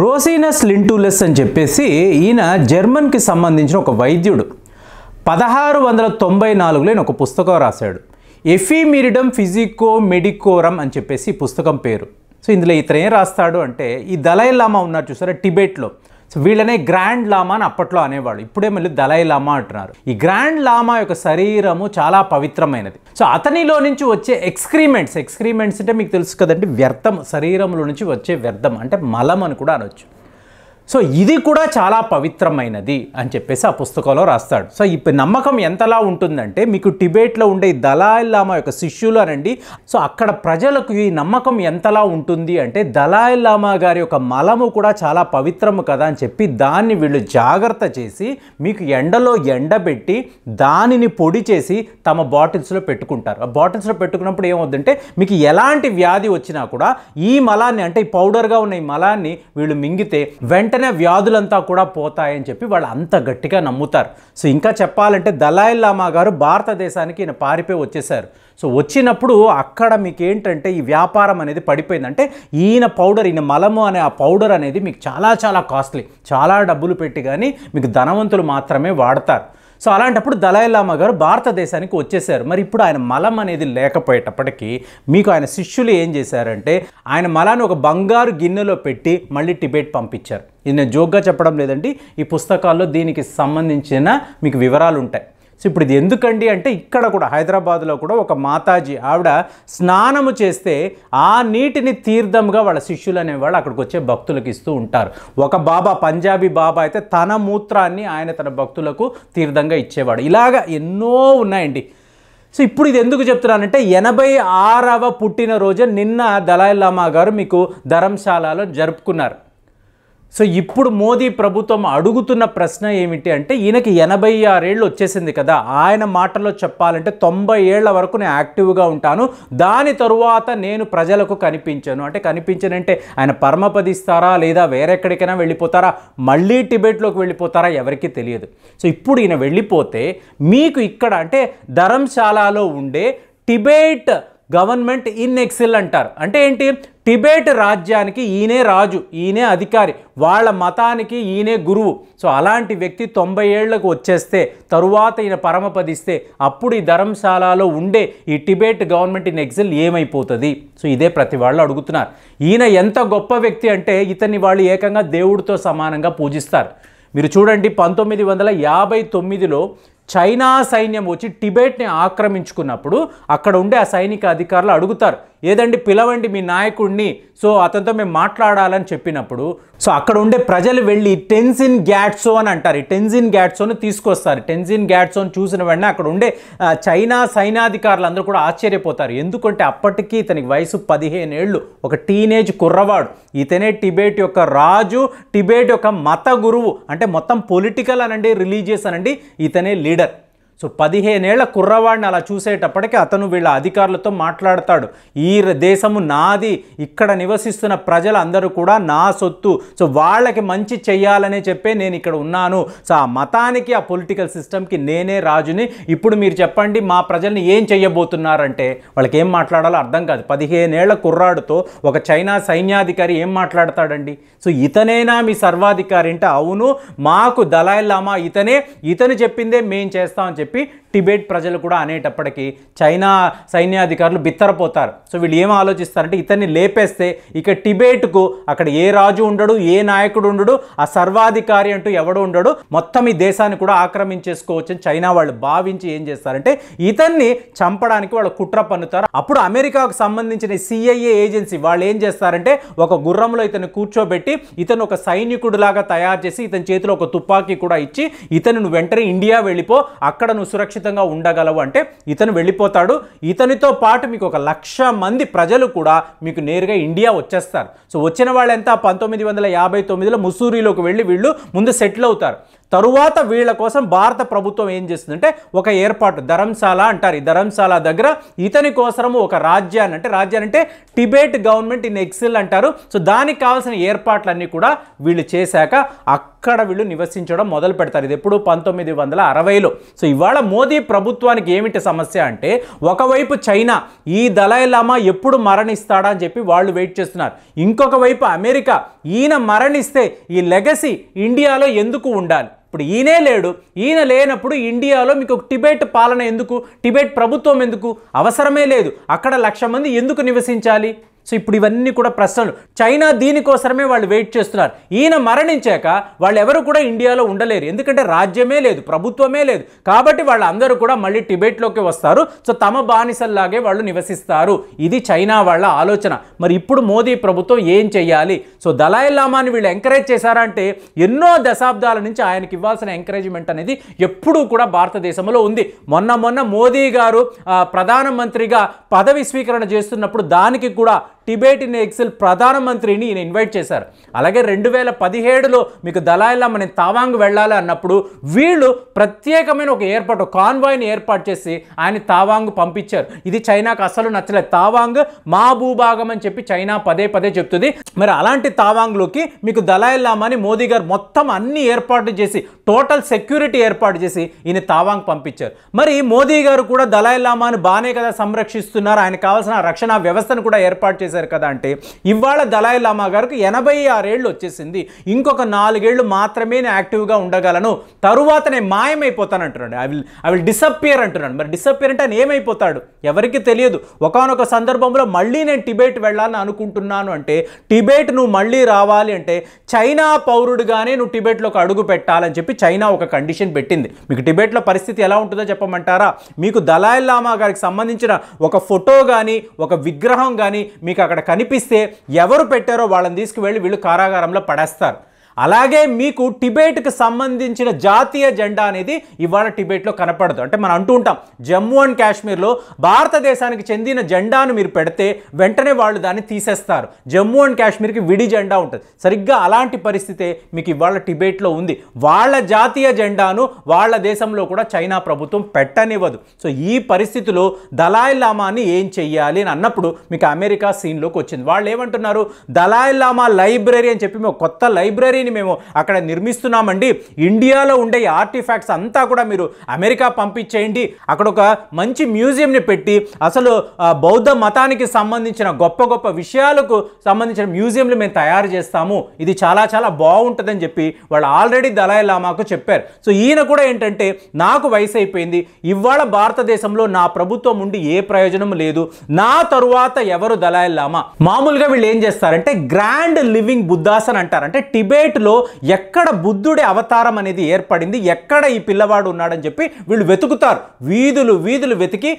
రోసినస్ లింటూలెస్ అని చెప్పేసి ఈయన జర్మన్కి సంబంధించిన ఒక వైద్యుడు 1694లో ఒక పుస్తకం రాశాడు. ఎఫీమిరిడమ్ ఫిజికో మెడికోరమ్ అని చెప్పేసి పుస్తకం పేరు. సో ఇందులో ఇతను ఏం రాస్తాడు అంటే, ఈ దలై లామా ఉన్నారు చూసారా టిబెట్లో, సో వీళ్ళనే గ్రాండ్ లామా అని అప్పట్లో అనేవాళ్ళు, ఇప్పుడే మళ్ళీ దలై లామా అంటున్నారు. ఈ గ్రాండ్ లామా యొక్క శరీరము చాలా పవిత్రమైనది. సో అతనిలో నుంచి వచ్చే ఎక్స్క్రిమెంట్స్ అంటే మీకు తెలుసు కదండి, వ్యర్థం, శరీరంలో నుంచి వచ్చే వ్యర్థం అంటే మలం అని కూడా అనొచ్చు. సో ఇది కూడా చాలా పవిత్రమైనది అని చెప్పేసి ఆ పుస్తకంలో రాస్తాడు. సో ఈ నమ్మకం ఎంతలా ఉంటుందంటే, మీకు టిబెట్లో ఉండే ఈ దలై లామా యొక్క శిష్యులు అనండి, సో అక్కడ ప్రజలకు ఈ నమ్మకం ఎంతలా ఉంటుంది అంటే, దలై లామా గారి యొక్క మలము కూడా చాలా పవిత్రము కదా అని చెప్పి దాన్ని వీళ్ళు జాగ్రత్త చేసి మీకు ఎండలో ఎండబెట్టి దానిని పొడి చేసి తమ బాటిల్స్లో పెట్టుకుంటారు. ఆ బాటిల్స్లో పెట్టుకున్నప్పుడు ఏమవుతుందంటే, మీకు ఎలాంటి వ్యాధి వచ్చినా కూడా ఈ మలాన్ని, అంటే ఈ పౌడర్గా ఉన్న ఈ మలాన్ని వీళ్ళు మింగితే వెంటనే వ్యాధులంతా కూడా పోతాయని చెప్పి వాళ్ళు అంత గట్టిగా నమ్ముతారు. సో ఇంకా చెప్పాలంటే దలై లామా గారు భారతదేశానికి ఈయన పారిపోయి వచ్చేసారు. సో వచ్చినప్పుడు అక్కడ మీకు ఏంటంటే ఈ వ్యాపారం అనేది పడిపోయిందంటే, ఈయన పౌడర్, ఈయన మలము అనే ఆ పౌడర్ అనేది మీకు చాలా చాలా కాస్ట్లీ, చాలా డబ్బులు పెట్టి కానీ మీకు ధనవంతులు మాత్రమే వాడతారు. సో అలాంటప్పుడు దలై లామా గారు భారతదేశానికి వచ్చేసారు. మరి ఇప్పుడు ఆయన మలం అనేది లేకపోయేటప్పటికీ మీకు ఆయన శిష్యులు ఏం చేశారంటే, ఆయన మలాన్ని ఒక బంగారు గిన్నెలో పెట్టి మళ్ళీ టిబెట్ పంపించారు. ఇది నేను జోక్గా చెప్పడం లేదండి, ఈ పుస్తకాల్లో దీనికి సంబంధించిన మీకు వివరాలు ఉంటాయి. సో ఇప్పుడు ఇది ఎందుకండి అంటే, ఇక్కడ కూడా హైదరాబాద్లో కూడా ఒక మాతాజీ ఆవిడ స్నానము చేస్తే ఆ నీటిని తీర్థంగా వాళ్ళ శిష్యులు అనేవాళ్ళు అక్కడికి వచ్చే భక్తులకు ఇస్తూ ఉంటారు. ఒక బాబా, పంజాబీ బాబా అయితే తన మూత్రాన్ని ఆయన తన భక్తులకు తీర్థంగా ఇచ్చేవాడు. ఇలాగా ఎన్నో ఉన్నాయండి. సో ఇప్పుడు ఇది ఎందుకు చెప్తున్నానంటే, 86వ పుట్టినరోజు నిన్న దలై లామా గారు మీకు ధర్మశాలలో జరుపుకున్నారు. సో ఇప్పుడు మోదీ ప్రభుత్వం అడుగుతున్న ప్రశ్న ఏమిటి అంటే, ఈయనకి 86 ఏళ్ళు వచ్చేసింది కదా, ఆయన మాటల్లో చెప్పాలంటే 90 ఏళ్ల వరకు నేను యాక్టివ్గా ఉంటాను, దాని తరువాత నేను ప్రజలకు కనిపించాను అంటే, కనిపించనంటే ఆయన పరమపదిస్తారా లేదా వేరెక్కడికైనా వెళ్ళిపోతారా, మళ్ళీ టిబెట్లోకి వెళ్ళిపోతారా, ఎవరికీ తెలియదు. సో ఇప్పుడు ఈయన వెళ్ళిపోతే మీకు ఇక్కడ అంటే ధర్మశాలలో ఉండే టిబెట్ గవర్నమెంట్ ఇన్ ఎక్సెల్ అంటారు. అంటే ఏంటి, టిబెట్ రాజ్యానికి ఈయనే రాజు, ఈయనే అధికారి, వాళ్ళ మతానికి ఈయనే గురువు. సో అలాంటి వ్యక్తి 90 ఏళ్లకు వచ్చేస్తే, తరువాత ఈయన పరమపదిస్తే, అప్పుడు ఈ ధర్మశాలలో ఉండే ఈ టిబెట్ గవర్నమెంట్ ఇన్ ఎక్సెల్ ఏమైపోతుంది? సో ఇదే ప్రతి వాళ్ళు అడుగుతున్నారు. ఈయన ఎంత గొప్ప వ్యక్తి అంటే, ఇతన్ని వాళ్ళు ఏకంగా దేవుడితో సమానంగా పూజిస్తారు. మీరు చూడండి, 1959లో చైనా సైన్యం వచ్చి టిబెట్ని ఆక్రమించుకున్నప్పుడు అక్కడ ఉండే ఆ సైనిక అధికారులు అడుగుతారు, ఏదండి పిలవండి మీ నాయకుడిని, సో అతనితో మేము మాట్లాడాలని చెప్పినప్పుడు, సో అక్కడ ఉండే ప్రజలు వెళ్ళి టెన్జిన్ గ్యాట్సో అని అంటారు, ఈ టెన్జిన్ గ్యాట్సోను తీసుకొస్తారు. టెన్జిన్ గ్యాట్సోను చూసిన వెంటనే అక్కడ ఉండే చైనా సైనాధికారులు అందరూ కూడా ఆశ్చర్యపోతారు. ఎందుకంటే అప్పటికీ ఇతనికి వయసు 15 ఏళ్ళు, ఒక టీనేజ్ కుర్రవాడు. ఇతనే టిబెట్ యొక్క రాజు, టిబెట్ యొక్క మత గురువు, అంటే మొత్తం పొలిటికల్ అనండి, రిలీజియస్ అనండి, ఇతనే లీడర్. సో 15 ఏళ్ల కుర్రవాడిని అలా చూసేటప్పటికీ అతను వీళ్ళ అధికారులతో మాట్లాడతాడు, ఈ దేశము నాది, ఇక్కడ నివసిస్తున్న ప్రజలందరూ కూడా నా సొత్తు, సో వాళ్ళకి మంచి చెయ్యాలనే చెప్పే నేను ఇక్కడ ఉన్నాను, సో ఆ మతానికి ఆ పొలిటికల్ సిస్టమ్కి నేనే రాజుని, ఇప్పుడు మీరు చెప్పండి మా ప్రజల్ని ఏం చెయ్యబోతున్నారంటే వాళ్ళకి ఏం మాట్లాడాలో అర్థం కాదు. 15 ఏళ్ల కుర్రాడుతో ఒక చైనా సైన్యాధికారి ఏం మాట్లాడతాడండి? సో ఇతనేనా మీ సర్వాధికారి అంటే, అవును మాకు దలై లామా ఇతనే, ఇతను చెప్పిందే మేం చేస్తామని చెప్పి టిబెట్ ప్రజలు కూడా అనేటప్పటికీ చైనా సైన్యాధికారులు బిత్తరపోతారు. సో వీళ్ళు ఏం ఆలోచిస్తారంటే, ఇతన్ని లేపేస్తే ఇక టిబెట్కు అక్కడ ఏ రాజు ఉండడు, ఏ నాయకుడు ఉండడు, ఆ సర్వాధికారి అంటూ ఎవడు ఉండడు, మొత్తం ఈ దేశాన్ని కూడా ఆక్రమించేసుకోవచ్చు అని చైనా వాళ్ళు భావించి ఏం చేస్తారంటే ఇతన్ని చంపడానికి వాళ్ళు కుట్ర పన్నుతారు. అప్పుడు అమెరికాకు సంబంధించిన CIA ఏజెన్సీ వాళ్ళు ఏం చేస్తారంటే, ఒక గుర్రంలో ఇతను కూర్చోబెట్టి ఇతను ఒక సైనికుడు లాగా తయారు చేసి ఇతని చేతిలో ఒక తుపాకీ కూడా ఇచ్చి, ఇతను నువ్వు వెంటనే ఇండియా వెళ్ళిపో, అక్కడ నువ్వు సురక్షితంగా ఉండగలవు అంటే ఇతను వెళ్ళిపోతాడు. ఇతనితో పాటు మీకు 1,00,000 మంది ప్రజలు కూడా మీకు నేరుగా ఇండియా వచ్చేస్తారు. సో వచ్చిన వాళ్ళంతా 1959లో ముస్సూరీలోకి వెళ్ళి వీళ్ళు ముందు సెటిల్ అవుతారు. తరువాత వీళ్ళ కోసం భారత ప్రభుత్వం ఏం చేస్తుందంటే ఒక ఏర్పాటు ధర్మశాల అంటారు. ఈ ధర్మశాల దగ్గర ఇతని కోసము ఒక రాజ్యాన్ని అంటే టిబెట్ గవర్నమెంట్ ఇన్ ఎక్సిల్ అంటారు. సో దానికి కావాల్సిన ఏర్పాట్లన్నీ కూడా వీళ్ళు చేశాక అక్కడ వీళ్ళు నివసించడం మొదలు పెడతారు. ఇది ఎప్పుడు 1960లో. సో ఇవాళ మోదీ ప్రభుత్వానికి ఏమిటి సమస్య అంటే ఒకవైపు చైనా ఈ దలై లామా ఎప్పుడు మరణిస్తాడా అని చెప్పి వాళ్ళు వెయిట్ చేస్తున్నారు. ఇంకొక వైపు అమెరికా ఈయన మరణిస్తే ఈ లెగసీ ఇండియాలో ఎందుకు ఉండాలి, ఇప్పుడు ఈయనే లేడు, ఈయన లేనప్పుడు ఇండియాలో మీకు టిబెట్ పాలన ఎందుకు, టిబెట్ ప్రభుత్వం ఎందుకు, అవసరమే లేదు, అక్కడ 1,00,000 మంది ఎందుకు నివసించాలి. సో ఇప్పుడు ఇవన్నీ కూడా ప్రశ్నలు. చైనా దీనికోసమే వాళ్ళు వెయిట్ చేస్తున్నారు. ఈయన మరణించాక వాళ్ళు ఎవరు కూడా ఇండియాలో ఉండలేరు, ఎందుకంటే రాజ్యమే లేదు, ప్రభుత్వమే లేదు, కాబట్టి వాళ్ళందరూ కూడా మళ్ళీ టిబెట్లోకి వస్తారు. సో తమ బానిసల్లాగే వాళ్ళు నివసిస్తారు. ఇది చైనా వాళ్ళ ఆలోచన. మరి ఇప్పుడు మోదీ ప్రభుత్వం ఏం చేయాలి? సో దలై లామాని వీళ్ళు ఎంకరేజ్ చేశారంటే ఎన్నో దశాబ్దాల నుంచి ఆయనకి ఇవ్వాల్సిన ఎంకరేజ్మెంట్ అనేది ఎప్పుడూ కూడా భారతదేశంలో ఉంది. మొన్న మోదీ గారు ప్రధానమంత్రిగా పదవి స్వీకరణ చేస్తున్నప్పుడు దానికి కూడా టిబెట్ ఇన్ ఎక్సిల్ ప్రధానమంత్రిని ఈయన ఇన్వైట్ చేశారు. అలాగే 2017లో మీకు దలై లామా నేను తావాంగ్ వెళ్ళాలి అన్నప్పుడు వీళ్ళు ప్రత్యేకమైన ఒక ఏర్పాటు కాన్వాయ్ని ఏర్పాటు చేసి ఆయన తావాంగ్ పంపించారు. ఇది చైనాకు అసలు నచ్చలేదు. తావాంగ్ మా భూభాగం అని చెప్పి చైనా పదే చెప్తుంది. మరి అలాంటి తావాంగ్లోకి మీకు దలై లామాని మోదీ గారు మొత్తం అన్ని ఏర్పాట్లు చేసి టోటల్ సెక్యూరిటీ ఏర్పాటు చేసి ఈయన తావాంగ్ పంపించారు. మరి మోదీ గారు కూడా దలై లామాని బాగానే కదా సంరక్షిస్తున్నారు, ఆయన కావాల్సిన రక్షణ వ్యవస్థను కూడా ఏర్పాటు చేశారు కదా అంటే ఇవాళ దలై లామా గారికి 86 ఏళ్ళు వచ్చేసింది, ఇంకొక 4 ఏళ్ళు మాత్రమే యాక్టివ్గా ఉండగలను, తరువాత నేను మాయమైపోతానంటున్నాడు. ఐ విల్ డిసప్పియర్ అంటున్నాడు. మరి డిసప్పియర్ అంటే ఆయన ఏమైపోతాడు ఎవరికి తెలియదు. ఒకనొక సందర్భంలో మళ్ళీ నేను టిబెట్ వెళ్ళాలని అనుకుంటున్నాను అంటే టిబెట్ నువ్వు మళ్ళీ రావాలి అంటే చైనా పౌరుడుగానే నువ్వు టిబెట్లోకి అడుగు పెట్టాలని చెప్పి చైనా ఒక కండిషన్ పెట్టింది. మీకు టిబెట్లో పరిస్థితి ఎలా ఉంటుందో చెప్పమంటారా? మీకు దలై లామా గారికి సంబంధించిన ఒక ఫోటో కానీ ఒక విగ్రహం కానీ మీకు అక్కడ కనిపిస్తే ఎవరు పెట్టారో వాళ్ళని తీసుకువెళ్ళి వీళ్ళు కారాగారంలో పడేస్తారు. అలాగే మీకు టిబెట్కి సంబంధించిన జాతీయ జెండా అనేది ఇవాళ టిబెట్లో కనపడదు. అంటే మనం అంటూ ఉంటాం జమ్మూ అండ్ కాశ్మీర్లో భారతదేశానికి చెందిన జెండాను మీరు పెడితే వెంటనే వాళ్ళు దాన్ని తీసేస్తారు, జమ్మూ అండ్ కాశ్మీర్కి విడి జెండా ఉంటుంది. సరిగ్గా అలాంటి పరిస్థితే మీకు ఇవాళ టిబెట్లో ఉంది. వాళ్ళ జాతీయ జెండాను వాళ్ళ దేశంలో కూడా చైనా ప్రభుత్వం పెట్టనివ్వదు. సో ఈ పరిస్థితిలో దలై లామాని ఏం చెయ్యాలి అని అన్నప్పుడు మీకు అమెరికా సీన్లోకి వచ్చింది. వాళ్ళు ఏమంటున్నారు, దలై లామా లైబ్రరీ అని చెప్పి మేము కొత్త లైబ్రరీ మేము అక్కడ నిర్మిస్తున్నామండి, ఇండియాలో ఉండే ఆర్టిఫాక్ట్స్ అంతా కూడా మీరు అమెరికా పంపించేయండి, అక్కడ ఒక మంచి మ్యూజియంని పెట్టి అసలు బౌద్ధ మతానికి సంబంధించిన గొప్ప విషయాలకు సంబంధించిన మ్యూజియంలు మేము తయారు చేస్తాము, ఇది చాలా బాగుంటుందని చెప్పి వాళ్ళు ఆల్రెడీ దలై లామాకు చెప్పారు. సో ఈయన కూడా ఏంటంటే నాకు వయసు అయిపోయింది, ఇవాళ భారతదేశంలో నా ప్రభుత్వం ఉండి ఏ ప్రయోజనం లేదు, నా తరువాత ఎవరు దలై లామా. మామూలుగా వీళ్ళు ఏం చేస్తారంటే గ్రాండ్ లివింగ్ బుద్ధాస్ అని అంటారు. అంటే టిబెట్ లో ఎక్కడ బుద్ధుడి అవతారం అనేది ఏర్పడింది, ఎక్కడ ఈ పిల్లవాడు ఉన్నాడని చెప్పి వీళ్ళు వెతుకుతారు, వీధులు వెతికి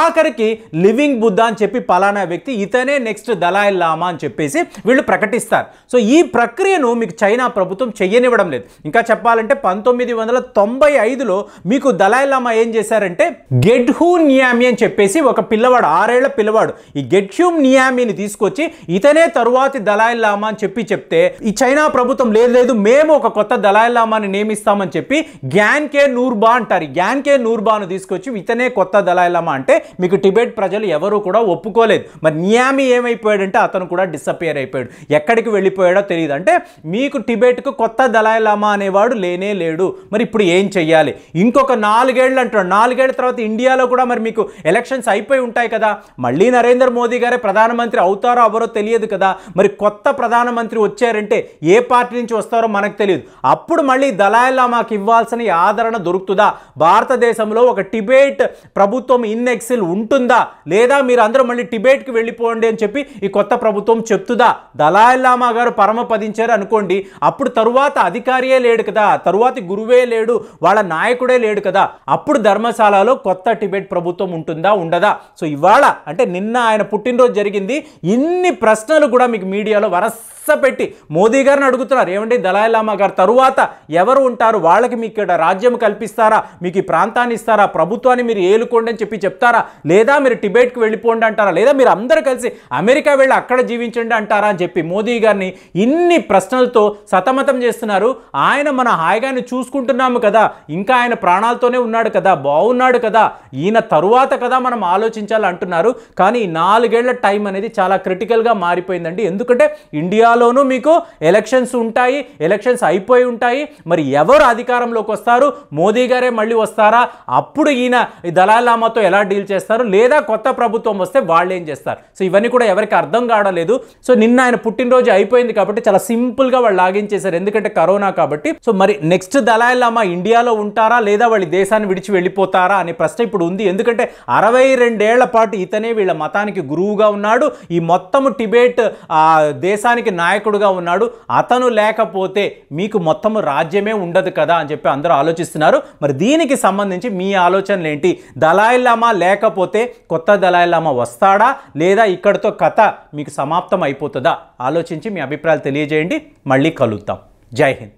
ఆఖరికి లివింగ్ బుద్ధ అని చెప్పి పలానా వ్యక్తి ఇతనే నెక్స్ట్ దలై లామా అని చెప్పేసి వీళ్ళు ప్రకటిస్తారు. సో ఈ ప్రక్రియను మీకు చైనా ప్రభుత్వం చెయ్యనివ్వడం లేదు. ఇంకా చెప్పాలంటే 1995లో మీకు దలై లామా ఏం చేశారంటే గెడ్హూ నియామి అని చెప్పేసి ఒక పిల్లవాడు 6 ఏళ్ల పిల్లవాడు ఈ గెడ్హూ నియామిని తీసుకొచ్చి ఇతనే తరువాతి దలై లామా అని చెప్పి చెప్తే ఈ చైనా ప్రభుత్వం లేదు మేము ఒక కొత్త దలై లామాని నియమిస్తామని చెప్పి గ్యాన్ కే నూర్బా అంటారు, గ్యాన్ కే నూర్బాను తీసుకొచ్చి ఇతనే కొత్త దలై లామా అంటే మీకు టిబెట్ ప్రజలు ఎవరు కూడా ఒప్పుకోలేదు. మరి నియామి ఏమైపోయాడంటే అతను కూడా డిసప్పియర్ అయిపోయాడు, ఎక్కడికి వెళ్ళిపోయాడో తెలియదు. అంటే మీకు టిబెట్కు కొత్త దలై లామా అనేవాడు లేనే లేడు. మరి ఇప్పుడు ఏం చెయ్యాలి? ఇంకొక 4 ఏళ్ళు అంటాడు, 4 ఏళ్ళ తర్వాత ఇండియాలో కూడా మరి మీకు ఎలక్షన్స్ అయిపోయి ఉంటాయి కదా, మళ్ళీ నరేంద్ర మోదీ గారే ప్రధానమంత్రి అవుతారో అవరో తెలియదు కదా, మరి కొత్త ప్రధానమంత్రి వచ్చారంటే ఏ పార్టీ నుంచి వస్తారో మనకు తెలియదు, అప్పుడు మళ్ళీ దలై లామాకి ఇవ్వాల్సిన ఆదరణ దొరుకుతుందా, భారతదేశంలో ఒక టిబెట్ ప్రభుత్వం ఇన్ ఎక్సిల్ ఉంటుందా, లేదా మీరు అందరూ మళ్ళీ టిబెట్కి వెళ్ళిపోండి అని చెప్పి ఈ కొత్త ప్రభుత్వం చెప్తుందా, దలై లామా గారు పరమపదించారు అనుకోండి అప్పుడు తరువాత అధికారియే లేడు కదా, తరువాత గురువే లేడు, వాళ్ళ నాయకుడే లేడు కదా, అప్పుడు ధర్మశాలలో కొత్త టిబెట్ ప్రభుత్వం ఉంటుందా ఉండదా. సో ఇవాళ అంటే నిన్న ఆయన పుట్టినరోజు జరిగింది. ఇన్ని ప్రశ్నలు కూడా మీకు మీడియాలో వరస పెట్టి మోదీ గారిని అడుగుతున్నారు ఏమండి దలై లామా గారి తరువాత ఎవరు ఉంటారు వాళ్ళకి మీకు రాజ్యం కల్పిస్తారా మీకు ఈ ప్రాంతాన్ని ఇస్తారా ప్రభుత్వాన్ని మీరు ఏలుకోండి అని చెప్పి చెప్తారా లేదా మీరు టిబెట్ కి వెళ్ళిపోండి అంటారా లేదా మీరు అందరూ కలిసి అమెరికా వెళ్ళి అక్కడ జీవించండి అంటారా అని చెప్పి మోడీ గారిని ఇన్ని ప్రశ్నలతో సతమతం చేస్తున్నారు ఆయన మన హాయిగాని చూసుకుంటున్నాము కదా ఇంకా ఆయన ప్రాణాలతోనే ఉన్నాడు కదా బాగున్నాడు కదా ఈన తరువాత కదా మనం ఆలోచించాలి అంటున్నారు కానీ 4 ఏళ్ల టైం అనేది చాలా క్రిటికల్ గా మారిపోయిందండి ఎందుకంటే ఇండియాలోనూ మీకు ఎలక్షన్స్ ఉంటాయి ఎలక్షన్స్ అయిపోయి ఉంటాయి మరి ఎవరు అధికారంలోకి వస్తారు మోడీ గారే మళ్ళీ వస్తారా అప్పుడు ఈన దలై లామాతో ఎలా డీల్ చేస్తారు లేదా కొత్త ప్రభుత్వం వస్తే వాళ్ళు ఏం చేస్తారు సో ఇవన్నీ కూడా ఎవరికి అర్థం కావడలేదు సో నిన్న ఆయన పుట్టిన రోజు అయిపోయింది కాబట్టి చాలా సింపుల్ గా వాళ్ళు లాగిన్ చేశారు ఎందుకంటే కరోనా కాబట్టి సో మరి నెక్స్ట్ దలై లామా ఇండియాలో ఉంటారా లేదా వాళ్ళు దేశాన్ని విడిచి వెళ్ళిపోతారా అనే ప్రశ్న ఇప్పుడు ఉంది ఎందుకంటే 62 ఏళ్ల పాటు ఇతనే వీళ్ళ మతానికి గురువుగా ఉన్నాడు ఈ మొత్తం టిబెట్ దేశానికి నాయకుడుగా ఉన్నాడు అతను లేకపోతే మీకు మొత్తం రాజ్యమే ఉండదు కదా అని చెప్పి అందరూ ఆలోచిస్తున్నారు మరి దీనికి సంబంధించి మీ ఆలోచనలు ఏంటి దలై లామా లేకపోతే కొత్త దలై లామా వస్తాడా లేదా ఇక్కడతో కథ మీకు సమాప్తం అయిపోతుందా ఆలోచించి మీ అభిప్రాయాలు తెలియజేయండి మళ్ళీ కలుద్దాం జై హింద్